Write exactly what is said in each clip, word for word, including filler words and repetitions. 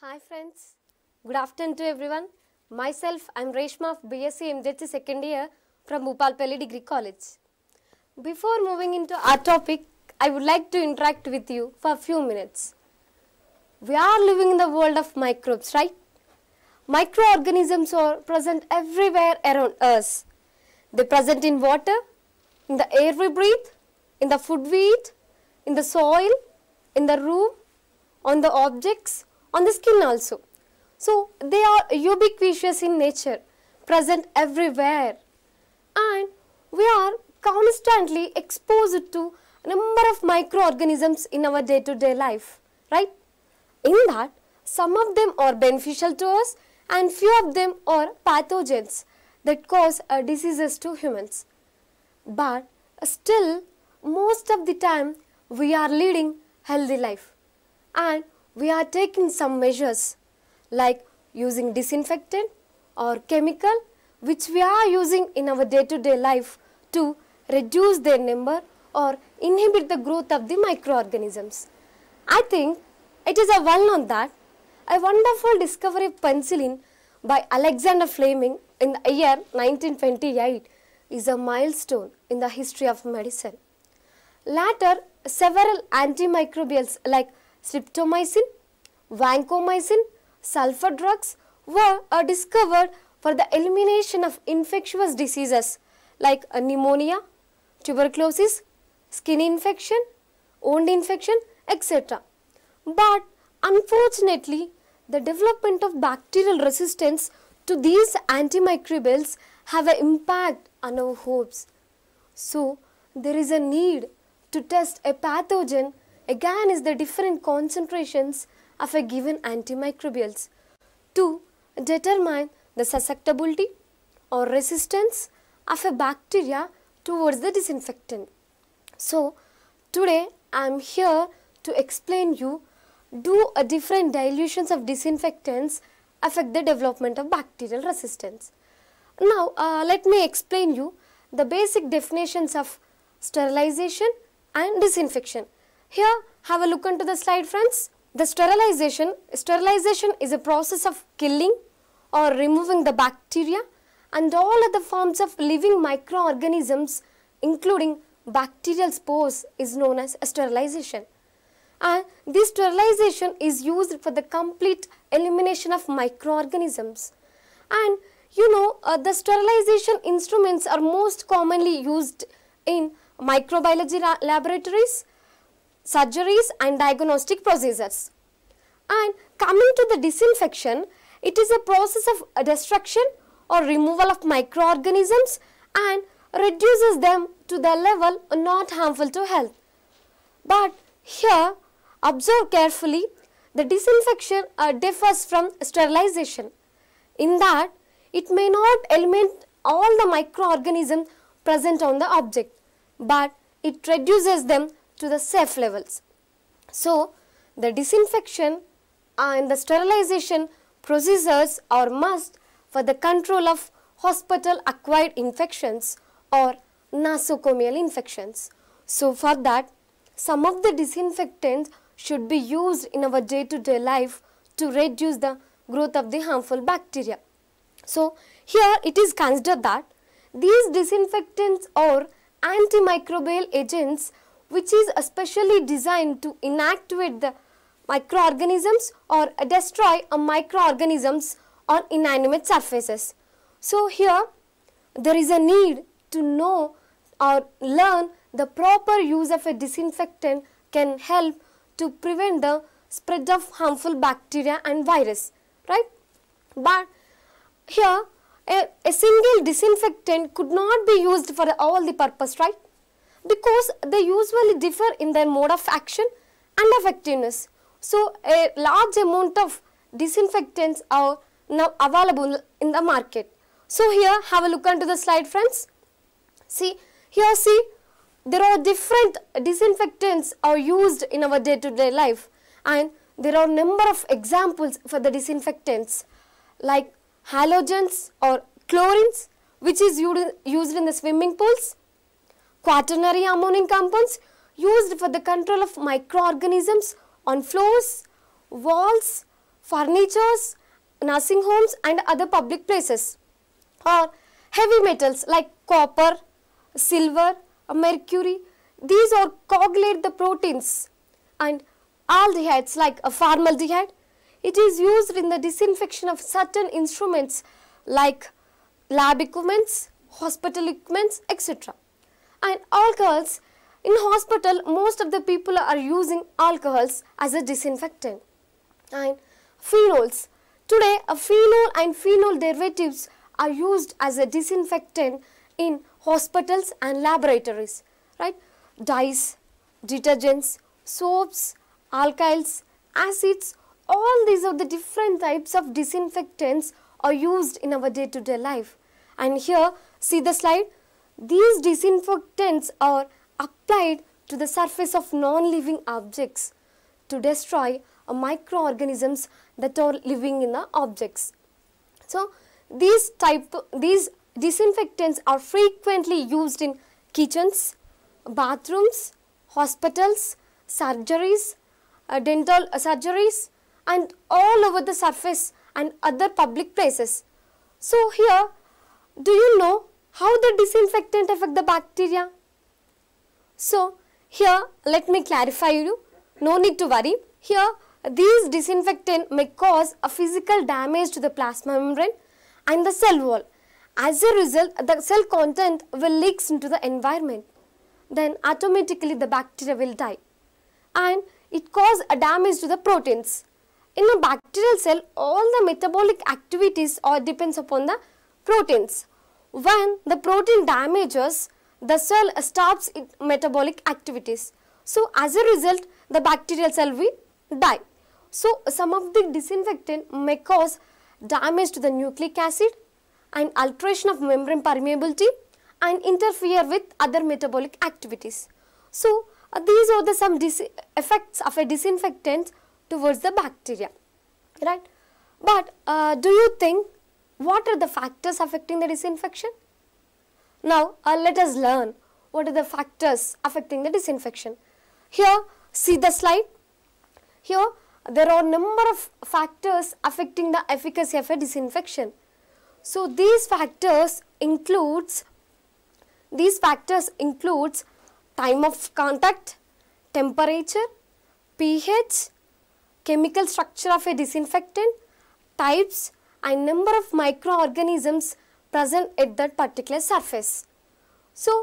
Hi friends, good afternoon to everyone. Myself, I am Reshma of B.Sc M J T second year from Uppal Poly Degree College. Before moving into our topic, I would like to interact with you for a few minutes. We are living in the world of microbes, right? Microorganisms are present everywhere around us. They are present in water, in the air we breathe, in the food we eat, in the soil, in the room, on the objects, on the skin also. So they are ubiquitous in nature, present everywhere, and we are constantly exposed to a number of microorganisms in our day-to-day life, right? In that, some of them are beneficial to us and few of them are pathogens that cause uh, diseases to humans. But uh, still, most of the time, we are leading healthy life and we are taking some measures like using disinfectant or chemical which we are using in our day-to-day life to reduce their number or inhibit the growth of the microorganisms. I think it is a well-known that a wonderful discovery of penicillin by Alexander Fleming in the year nineteen twenty-eight is a milestone in the history of medicine. Later, several antimicrobials like Streptomycin, vancomycin, sulfur drugs were uh, discovered for the elimination of infectious diseases like uh, pneumonia, tuberculosis, skin infection, wound infection, et cetera. But unfortunately, the development of bacterial resistance to these antimicrobials have an impact on our hopes. So, there is a need to test a pathogen against the different concentrations of a given antimicrobials to determine the susceptibility or resistance of a bacteria towards the disinfectant. So, today I am here to explain you do a different dilutions of disinfectants affect the development of bacterial resistance. Now, uh, let me explain you the basic definitions of sterilization and disinfection. Here, have a look into the slide, friends. The sterilization, sterilization is a process of killing or removing the bacteria and all other forms of living microorganisms including bacterial spores is known as sterilization. And this sterilization is used for the complete elimination of microorganisms. And you know, uh, the sterilization instruments are most commonly used in microbiology laboratories, surgeries and diagnostic procedures. And coming to the disinfection, it is a process of destruction or removal of microorganisms and reduces them to the level not harmful to health. But here, observe carefully, the disinfection uh, differs from sterilization in that it may not eliminate all the microorganisms present on the object, but it reduces them to the safe levels. So, the disinfection and the sterilization procedures are must for the control of hospital acquired infections or nosocomial infections. So, for that, some of the disinfectants should be used in our day-to-day life to reduce the growth of the harmful bacteria. So, here it is considered that these disinfectants are antimicrobial agents which is especially designed to inactivate the microorganisms or destroy a microorganisms on inanimate surfaces. So, here there is a need to know or learn the proper use of a disinfectant can help to prevent the spread of harmful bacteria and virus, right? But here a, a single disinfectant could not be used for all the purpose, right? Because they usually differ in their mode of action and effectiveness. So, a large amount of disinfectants are now available in the market. So, here have a look onto the slide, friends. See, here see, there are different disinfectants are used in our day-to-day life and there are number of examples for the disinfectants like halogens or chlorines which is used in the swimming pools, quaternary ammonium compounds used for the control of microorganisms on floors, walls, furnitures, nursing homes and other public places, or heavy metals like copper, silver, mercury. These all coagulate the proteins, and aldehydes like a formaldehyde. It is used in the disinfection of certain instruments like lab equipments, hospital equipments, et cetera. And alcohols. In hospital, most of the people are using alcohols as a disinfectant. And phenols. Today, a phenol and phenol derivatives are used as a disinfectant in hospitals and laboratories, right? Dyes, detergents, soaps, alkyls, acids, all these are the different types of disinfectants are used in our day-to-day life. And here, see the slide. These disinfectants are applied to the surface of non-living objects to destroy microorganisms that are living in the objects. So, these type, these disinfectants are frequently used in kitchens, bathrooms, hospitals, surgeries, uh, dental uh, surgeries, and all over the surface and other public places. So here, do you know how the disinfectant affect the bacteria? So here, let me clarify you, no need to worry. Here, these disinfectant may cause a physical damage to the plasma membrane and the cell wall. As a result, the cell content will leak into the environment. Then automatically the bacteria will die. And it causes a damage to the proteins. In a bacterial cell, all the metabolic activities all depends upon the proteins. When the protein damages, the cell stops its metabolic activities. So as a result, the bacterial cell will die. So some of the disinfectant may cause damage to the nucleic acid and alteration of membrane permeability and interfere with other metabolic activities. So uh, these are the some effects of a disinfectant towards the bacteria, right? But uh, do you think what are the factors affecting the disinfection? Now uh, let us learn what are the factors affecting the disinfection. Here, see the slide. Here there are number of factors affecting the efficacy of a disinfection. So these factors includes These factors includes time of contact, temperature, pH, chemical structure of a disinfectant, types and number of microorganisms present at that particular surface. So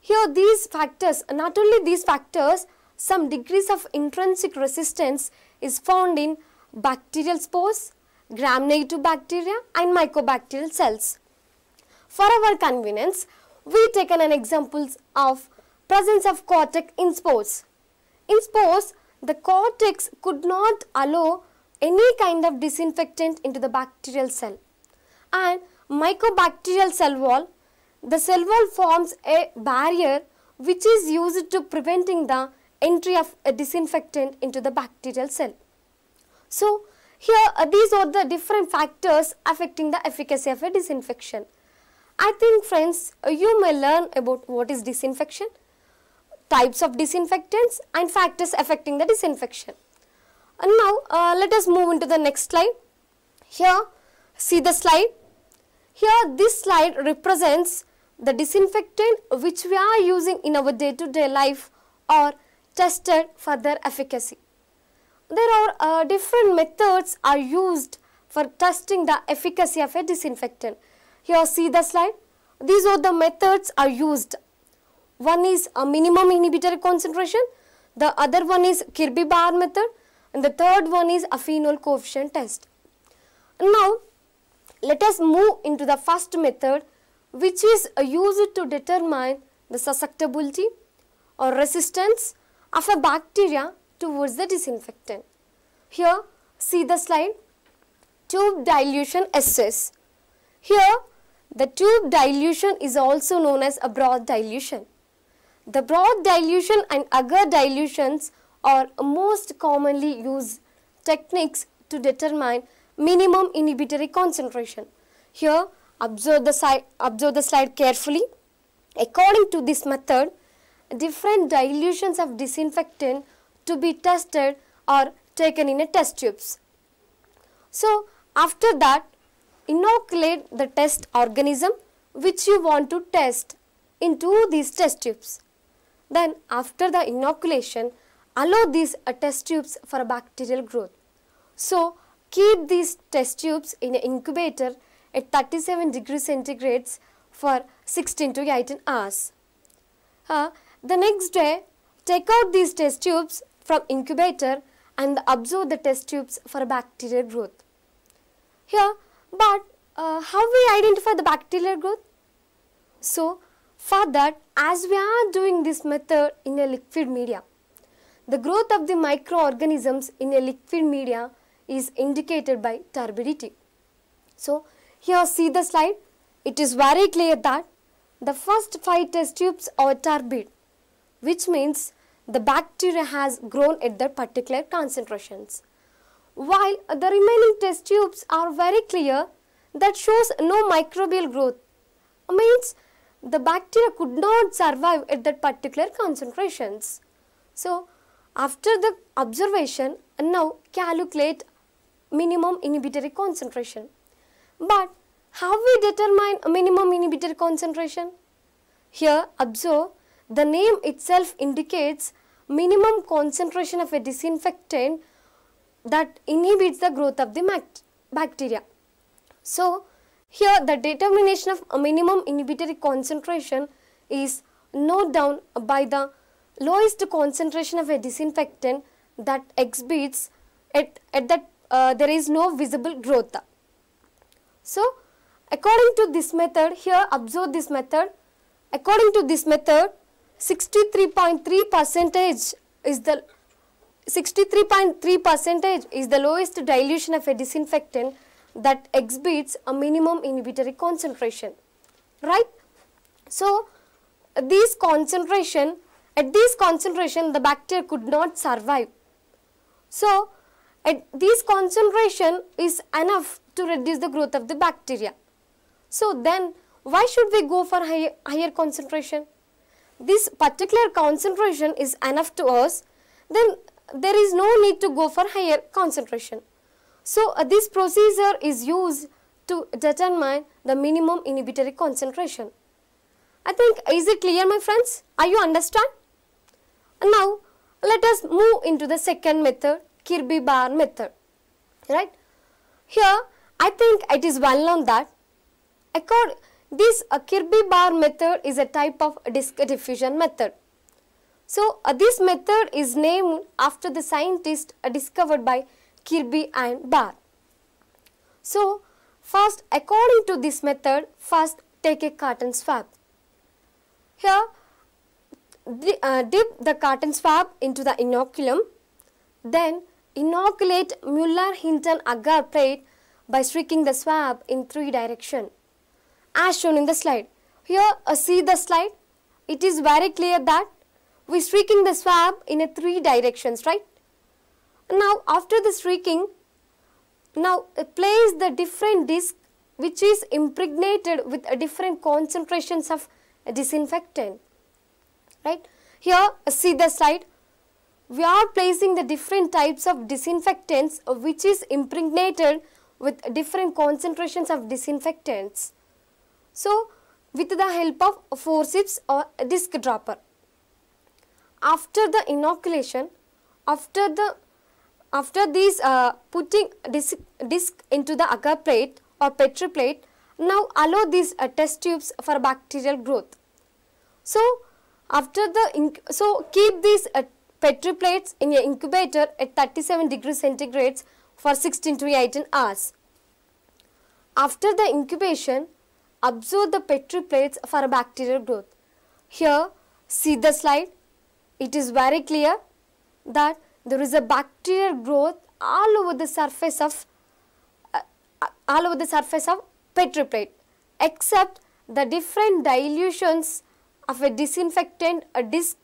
here these factors, not only these factors, some degrees of intrinsic resistance is found in bacterial spores, gram-negative bacteria and mycobacterial cells. For our convenience, we taken an example of presence of cortex in spores. In spores, the cortex could not allow any kind of disinfectant into the bacterial cell. And mycobacterial cell wall, the cell wall forms a barrier which is used to preventing the entry of a disinfectant into the bacterial cell. So here uh, these are the different factors affecting the efficacy of a disinfection. I think friends, you may learn about what is disinfection, types of disinfectants and factors affecting the disinfection. And now uh, let us move into the next slide. Here, see the slide. Here this slide represents the disinfectant which we are using in our day-to-day life or tested for their efficacy. There are uh, different methods are used for testing the efficacy of a disinfectant. Here see the slide. These are the methods are used. One is a minimum inhibitory concentration, the other one is Kirby-Bauer method and the third one is a phenol coefficient test. Now let us move into the first method which is used to determine the susceptibility or resistance of a bacteria towards the disinfectant. Here see the slide, tube dilution assays. Here the tube dilution is also known as a broth dilution. The broth dilution and agar dilutions are most commonly used techniques to determine minimum inhibitory concentration. Here observe the, si observe the slide carefully. According to this method, different dilutions of disinfectant to be tested are taken in a test tubes. So after that, inoculate the test organism which you want to test into these test tubes. Then after the inoculation, allow these uh, test tubes for bacterial growth. So keep these test tubes in an incubator at thirty-seven degrees centigrade for sixteen to eighteen hours. Uh, the next day, take out these test tubes from incubator and observe the test tubes for bacterial growth. Here, but uh, how we identify the bacterial growth? So, for that, as we are doing this method in a liquid media, the growth of the microorganisms in a liquid media is indicated by turbidity. So, here see the slide. It is very clear that the first five test tubes are turbid, which means the bacteria has grown at their particular concentrations, while the remaining test tubes are very clear that shows no microbial growth. Means the bacteria could not survive at that particular concentrations. So after the observation, now calculate minimum inhibitory concentration. But how we determine a minimum inhibitory concentration? Here observe, the name itself indicates minimum concentration of a disinfectant that inhibits the growth of the bacteria. So here the determination of a minimum inhibitory concentration is noted down by the lowest concentration of a disinfectant that exhibits at, at that uh, there is no visible growth. So according to this method, here observe this method, according to this method sixty-three point three percentage is the sixty-three point three percentage is the lowest dilution of a disinfectant that exhibits a minimum inhibitory concentration, right? So, these concentration, at this concentration the bacteria could not survive. So, at this concentration is enough to reduce the growth of the bacteria. So, then why should we go for higher, higher concentration? This particular concentration is enough to us, then there is no need to go for higher concentration. So, uh, this procedure is used to determine the minimum inhibitory concentration. I think, is it clear my friends? Are you understand? Now, let us move into the second method, Kirby-Bauer method, right? Here, I think it is well known that accord, this uh, Kirby-Bauer method is a type of disk diffusion method. So, uh, this method is named after the scientist uh, discovered by Kirby and Bauer. So, first according to this method, first take a cotton swab. Here, the, uh, dip the cotton swab into the inoculum, then inoculate Mueller-Hinton agar plate by streaking the swab in three directions as shown in the slide. Here, uh, see the slide. It is very clear that we are streaking the swab in a three directions, right? Now, after the streaking, now uh, place the different disc which is impregnated with uh, different concentrations of uh, disinfectant, right? Here, uh, see the slide. We are placing the different types of disinfectants uh, which is impregnated with uh, different concentrations of disinfectants. So, with the help of forceps or a disc dropper. After the inoculation, after the after these uh, putting disc, disc into the agar plate or petri plate, now allow these uh, test tubes for bacterial growth. So after the so keep these uh, petri plates in your incubator at thirty-seven degrees centigrade for sixteen to eighteen hours. After the incubation, observe the petri plates for bacterial growth. Here, see the slide. It is very clear that there is a bacterial growth all over the surface of uh, all over the surface of petri plate, except the different dilutions of a disinfectant a disc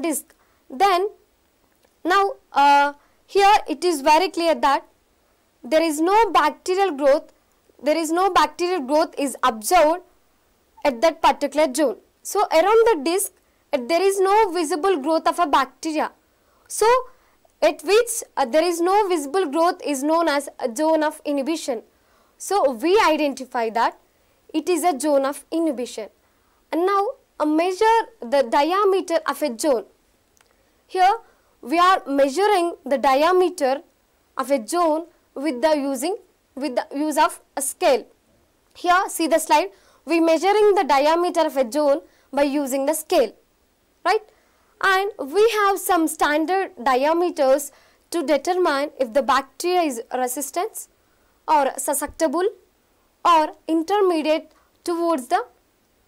disc. Then now uh, here it is very clear that there is no bacterial growth. There is no bacterial growth is observed at that particular zone. So around the disc, there is no visible growth of a bacteria. So at which uh, there is no visible growth is known as a zone of inhibition. So we identify that it is a zone of inhibition. And now uh, measure the diameter of a zone. Here we are measuring the diameter of a zone with the using with the use of a scale. Here see the slide, we are measuring the diameter of a zone by using the scale, right? And we have some standard diameters to determine if the bacteria is resistant or susceptible or intermediate towards the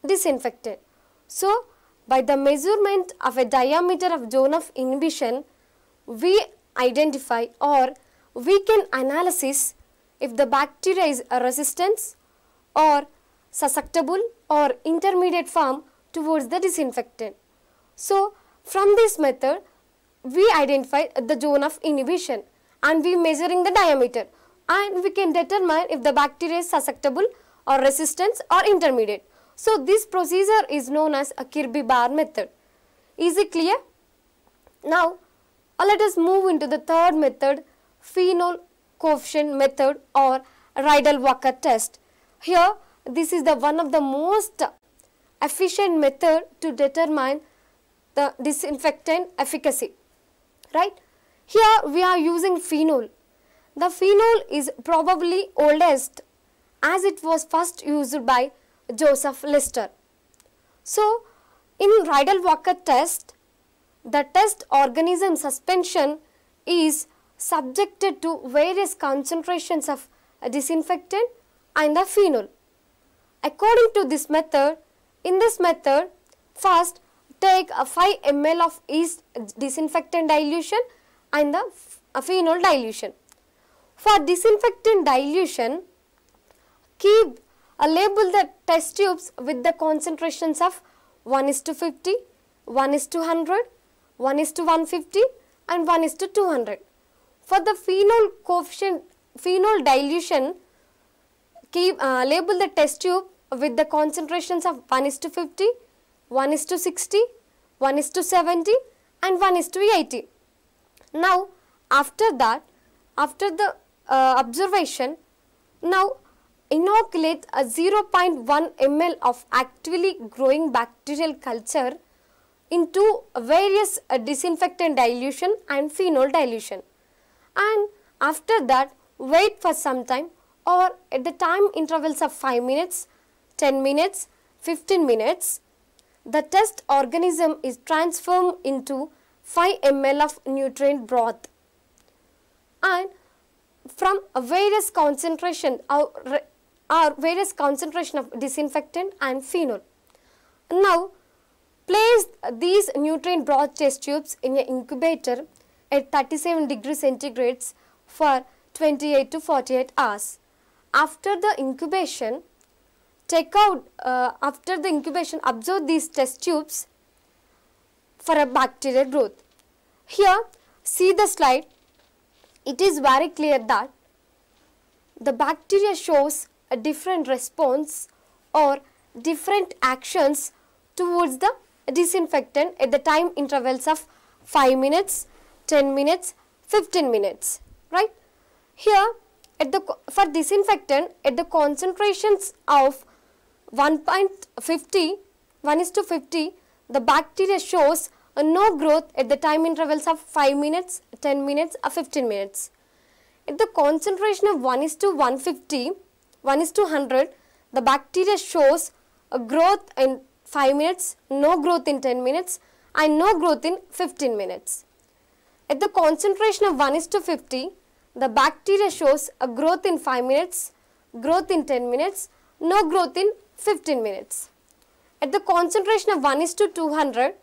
disinfected. So, by the measurement of a diameter of zone of inhibition, we identify or we can analysis if the bacteria is resistant or susceptible or intermediate form towards the disinfectant. So, from this method, we identify the zone of inhibition and we measuring the diameter, and we can determine if the bacteria is susceptible or resistant or intermediate. So, this procedure is known as a Kirby-Bauer method. Is it clear? Now, let us move into the third method, phenol coefficient method or Rideal-Walker test. Here, this is the one of the most efficient method to determine the disinfectant efficacy, right? Here we are using phenol. The phenol is probably oldest as it was first used by Joseph Lister. So, in Rideal-Walker test, the test organism suspension is subjected to various concentrations of disinfectant and the phenol. According to this method, in this method, first take a five milliliters of yeast disinfectant dilution and the phenol dilution. For disinfectant dilution, keep uh, label the test tubes with the concentrations of one is to fifty, one is to one hundred, one is to one hundred fifty and one is to two hundred. For the phenol coefficient, phenol dilution, keep uh, label the test tube with the concentrations of one is to fifty, one is to sixty, one is to seventy and one is to eighty. Now, after that, after the uh, observation, now inoculate a zero point one milliliters of actively growing bacterial culture into various uh, disinfectant dilution and phenol dilution. And after that, wait for some time or at the time intervals of five minutes, ten minutes, fifteen minutes. The test organism is transformed into five milliliters of nutrient broth, and from various concentration or, or various concentration of disinfectant and phenol. Now, place these nutrient broth test tubes in an incubator at thirty-seven degrees centigrade for twenty-eight to forty-eight hours. After the incubation, Take out, uh, after the incubation, observe these test tubes for a bacterial growth. Here, see the slide. It is very clear that the bacteria shows a different response or different actions towards the disinfectant at the time intervals of five minutes, ten minutes, fifteen minutes, right? Here, at the, for disinfectant, at the concentrations of one point five zero, one is to fifty, the bacteria shows uh, no growth at the time intervals of five minutes, ten minutes or fifteen minutes. At the concentration of one is to one hundred fifty, one is to one hundred, the bacteria shows a growth in five minutes, no growth in ten minutes and no growth in fifteen minutes. At the concentration of one is to fifty, the bacteria shows a growth in five minutes, growth in ten minutes, no growth in fifteen minutes. At the concentration of one is to two hundred,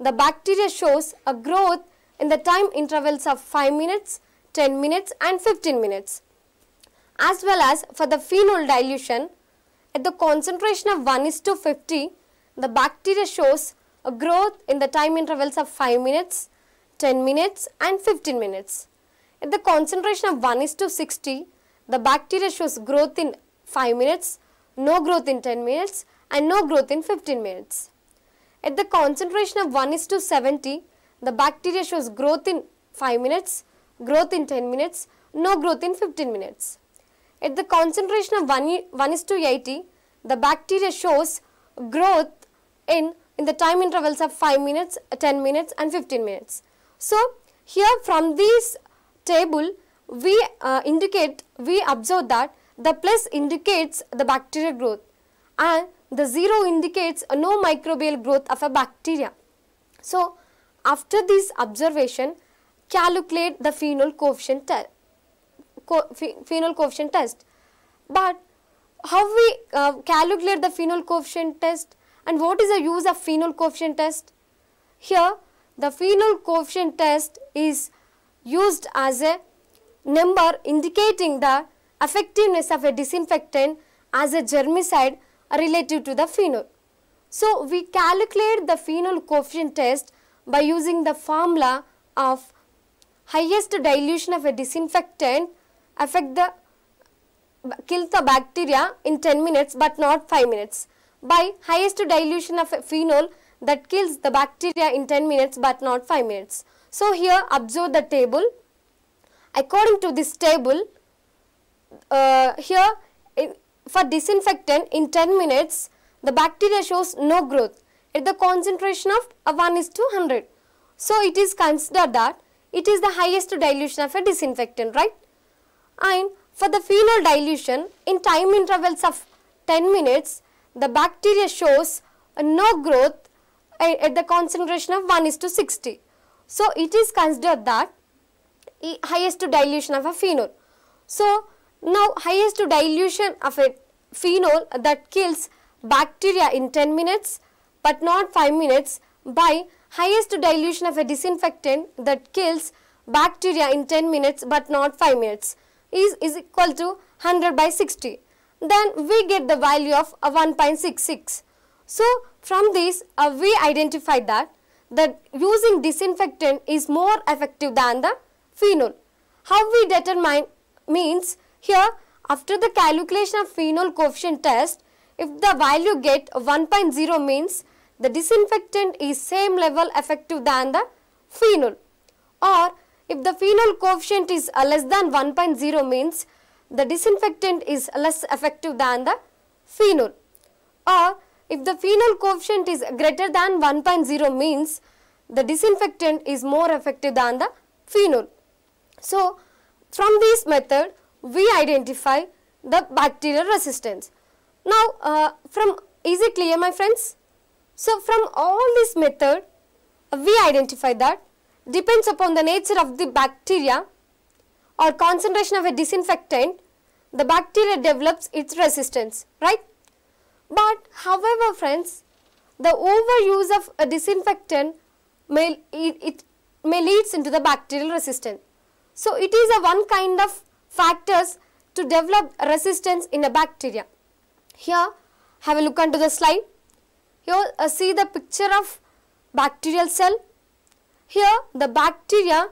the bacteria shows a growth in the time intervals of five minutes, ten minutes and fifteen minutes. As well as for the phenol dilution, at the concentration of one is to fifty, the bacteria shows a growth in the time intervals of five minutes, ten minutes and fifteen minutes. At the concentration of one is to sixty, the bacteria shows growth in five minutes, no growth in ten minutes and no growth in fifteen minutes. At the concentration of one is to seventy, the bacteria shows growth in five minutes, growth in ten minutes, no growth in fifteen minutes. At the concentration of one is to eighty, the bacteria shows growth in, in the time intervals of five minutes, ten minutes and fifteen minutes. So, here from this table, we uh, indicate, we observe that the plus indicates the bacterial growth and the zero indicates no microbial growth of a bacteria. So, after this observation, calculate the phenol coefficient, co phenol coefficient test. But how we uh, calculate the phenol coefficient test and what is the use of phenol coefficient test? Here, the phenol coefficient test is used as a number indicating the effectiveness of a disinfectant as a germicide relative to the phenol. So, we calculate the phenol coefficient test by using the formula of highest dilution of a disinfectant affect the, kill the bacteria in ten minutes but not five minutes, by highest dilution of a phenol that kills the bacteria in ten minutes but not five minutes. So, here observe the table. According to this table, uh, here in, for disinfectant in ten minutes, the bacteria shows no growth at the concentration of a one is to one hundred. So, it is considered that it is the highest dilution of a disinfectant, right? And for the phenol dilution in time intervals of ten minutes, the bacteria shows uh, no growth at the concentration of one is to sixty. So, it is considered that highest dilution of a phenol. So, now highest dilution of a phenol that kills bacteria in ten minutes but not five minutes, by highest dilution of a disinfectant that kills bacteria in ten minutes but not five minutes is, is equal to one hundred by sixty. Then we get the value of uh, one point six six. So, from this uh, we identify that that using disinfectant is more effective than the phenol. How we determine means, here after the calculation of phenol coefficient test, if the value get one point zero means the disinfectant is same level effective than the phenol, or if the phenol coefficient is uh, less than one point zero means the disinfectant is less effective than the phenol, or if the phenol coefficient is greater than one point zero means the disinfectant is more effective than the phenol. So, from this method we identify the bacterial resistance. Now, uh, from is it clear, my friends? So, from all this method we identify that depends upon the nature of the bacteria or concentration of a disinfectant, the bacteria develops its resistance, right? But however, friends, the overuse of a disinfectant may, it, it may leads into the bacterial resistance. So, it is a one kind of factors to develop resistance in a bacteria. Here, have a look onto the slide. Here, uh, see the picture of bacterial cell. Here, the bacteria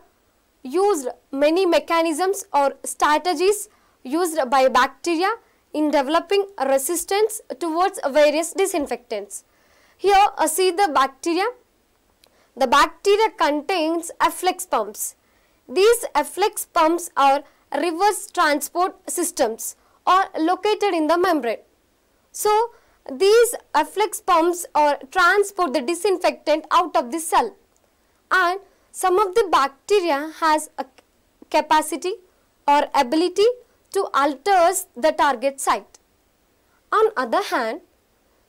used many mechanisms or strategies used by bacteria in developing resistance towards various disinfectants. Here, uh, see the bacteria. The bacteria contains efflux pumps. These efflux pumps are reverse transport systems or located in the membrane. So, these efflux pumps or transport the disinfectant out of the cell, and some of the bacteria has a capacity or ability to alter the target site. On other hand,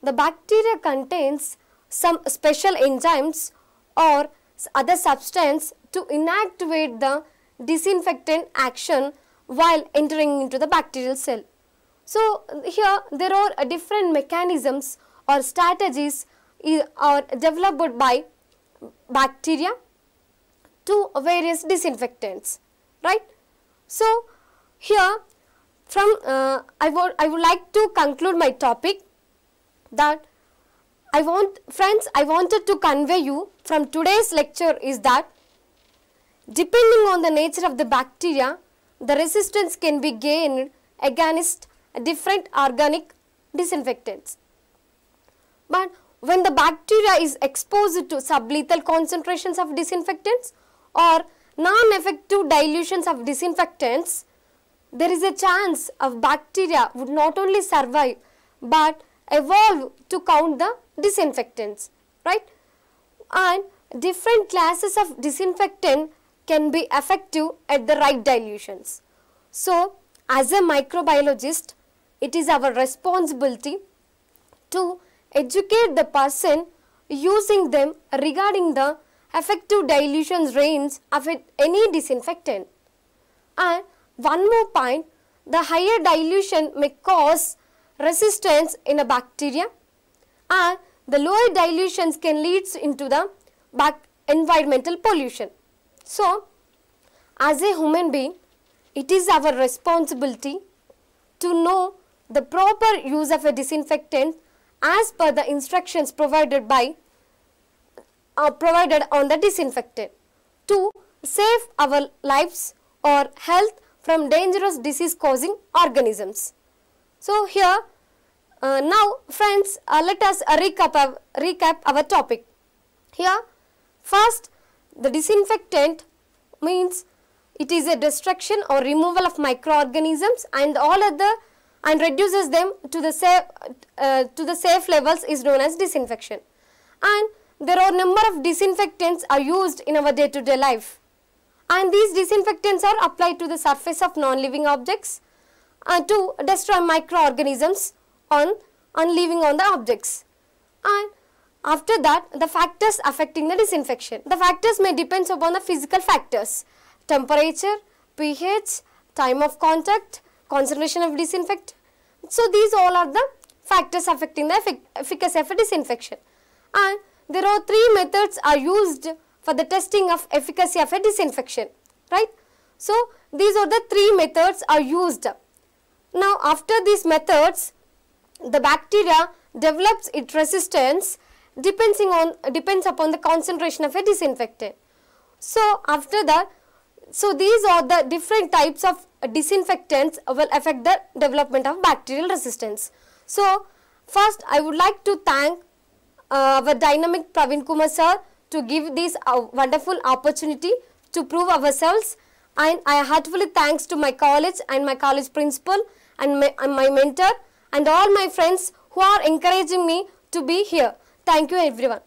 the bacteria contains some special enzymes or other substance to inactivate the disinfectant action while entering into the bacterial cell. So, here there are uh, different mechanisms or strategies uh, are developed by bacteria to various disinfectants, right? So, here from uh, I, I would like to conclude my topic that I want, friends, I wanted to convey you from today's lecture is that depending on the nature of the bacteria, the resistance can be gained against different organic disinfectants. But when the bacteria is exposed to sublethal concentrations of disinfectants or non-effective dilutions of disinfectants, there is a chance of bacteria would not only survive but evolve to count the disinfectants, right? And different classes of disinfectant can be effective at the right dilutions. So, as a microbiologist, it is our responsibility to educate the person using them regarding the effective dilution range of any disinfectant. And one more point, the higher dilution may cause resistance in a bacteria, and the lower dilutions can lead into the environmental pollution. So, as a human being, it is our responsibility to know the proper use of a disinfectant as per the instructions provided by uh, provided on the disinfectant to save our lives or health from dangerous disease causing organisms. So, here uh, now friends, uh, let us uh, recap, uh, recap our topic. Here first, the disinfectant means it is a destruction or removal of microorganisms and all other and reduces them to the safe uh, to the safe levels is known as disinfection. And there are number of disinfectants are used in our day to day life, and these disinfectants are applied to the surface of non living objects and to destroy microorganisms on on living on the objects. And after that, the factors affecting the disinfection, the factors may depends upon the physical factors: temperature, pH, time of contact, concentration of disinfectant. So, these all are the factors affecting the effic efficacy of a disinfection. And there are three methods are used for the testing of efficacy of a disinfection, right? So, these are the three methods are used. Now, after these methods, the bacteria develops its resistance depends on depends upon the concentration of a disinfectant. So, after that, so these are the different types of disinfectants will affect the development of bacterial resistance. So, first I would like to thank uh, our dynamic Praveen Kumar sir to give this uh, wonderful opportunity to prove ourselves, and I heartfully thanks to my college and my college principal and my, and my mentor and all my friends who are encouraging me to be here. Thank you everyone.